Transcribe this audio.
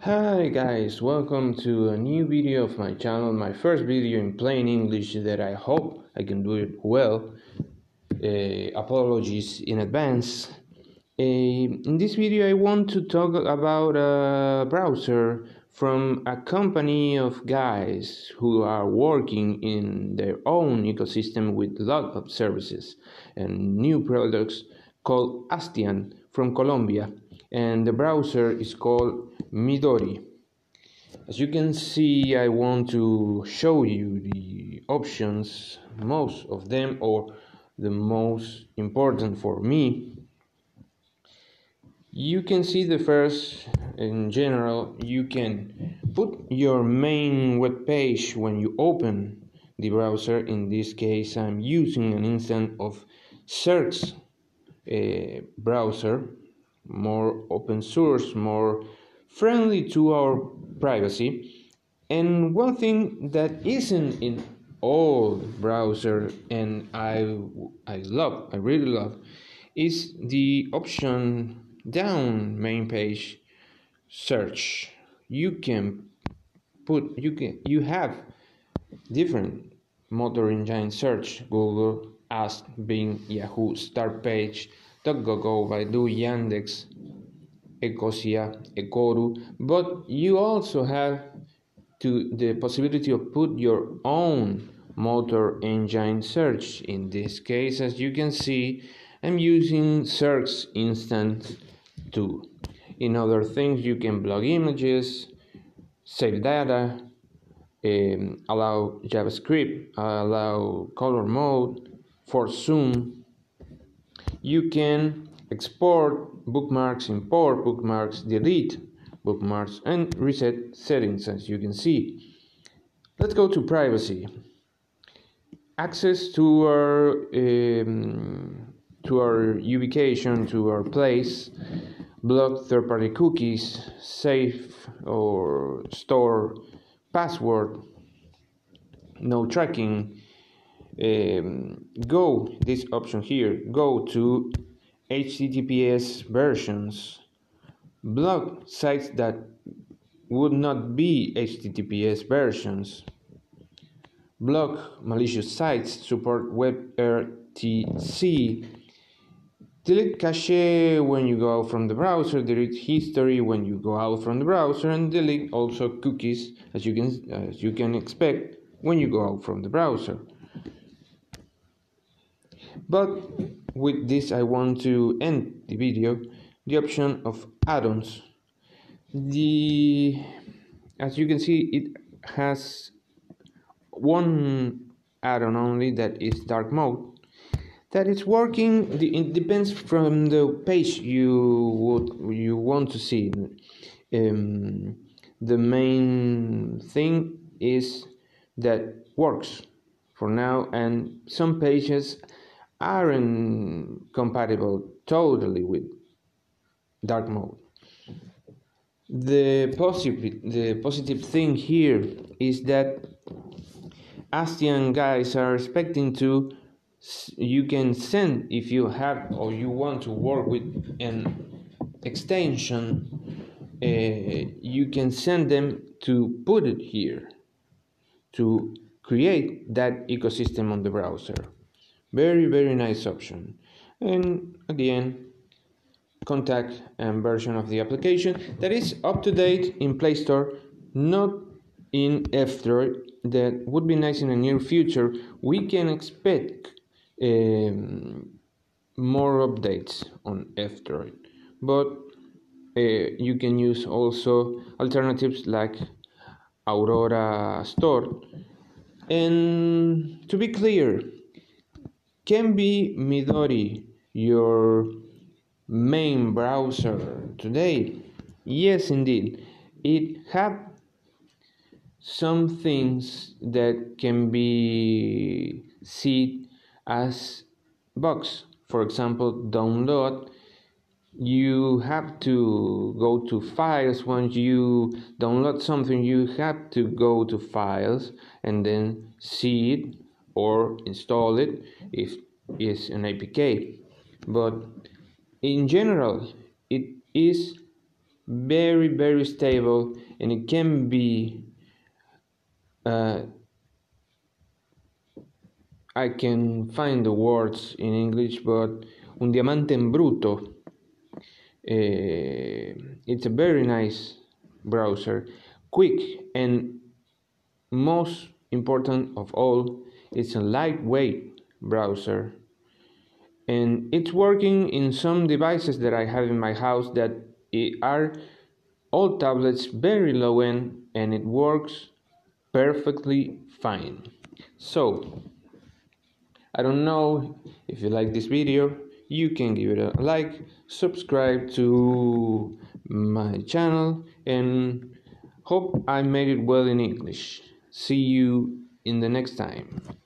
Hi guys, welcome to a new video of my channel, my first video in plain English that I hope I can do it well. Apologies in advance. In this video I want to talk about a browser from a company of guys who are working in their own ecosystem with lot of services and new products called Astian from Colombia, and the browser is called Midori. As you can see, I want to show you the options, most of them, or the most important for me. You can see the first, in general, you can put your main web page when you open the browser. In this case, I'm using an instance of search browser, more open source, more friendly to our privacy. And one thing that isn't in all browser, and I really love, is the option down main page search. You have different motor engine search: Google, Ask, Bing, Yahoo, Start Page, GoGo, Baidu, Yandex, Ecosia, Ekoru, but you also have the possibility of put your own motor engine search. In this case, as you can see, I'm using search instance 2. In other things, you can blog images, save data, allow JavaScript, allow color mode, for zoom. You can export bookmarks, import bookmarks, delete bookmarks, and reset settings, as you can see. Let's go to privacy. Access to our ubication, to our place. Block third-party cookies. Save or store password. No tracking. Go this option here. Go to HTTPS versions. Block sites that would not be HTTPS versions. Block malicious sites. Support WebRTC. Delete cache when you go out from the browser, delete history when you go out from the browser, and delete also cookies, as you can expect when you go out from the browser. But with this I want to end the video. The option of add-ons. As you can see, it has one add-on only, that is dark mode. That it's working, it depends from the page you want to see. The main thing is that works for now, and some pages aren't compatible totally with dark mode. The positive thing here is that Astian guys are expecting to. You can send, if you have or you want to work with an extension, you can send them to put it here to create that ecosystem on the browser. Very, very nice option. And at the end, contact and version of the application that is up to date in Play Store, not in f-droid. That would be nice in the near future. We can expect more updates on f-droid, but you can use also alternatives like Aurora Store. And to be clear, can be Midori your main browser today? Yes, indeed. It had some things that can be seen as bugs. For example, download. You have to go to files. Once you download something, you have to go to files and then see it or install it if it's an APK. But in general, it is very, very stable, and it can be I can find the words in English, but un diamante in bruto. It's a very nice browser, quick, and most important of all, it's a lightweight browser, and it's working in some devices that I have in my house that are all tablets, very low end, and it works perfectly fine. So I don't know if you like this video. You can give it a like, subscribe to my channel, and hope I made it well in English. See you in the next time.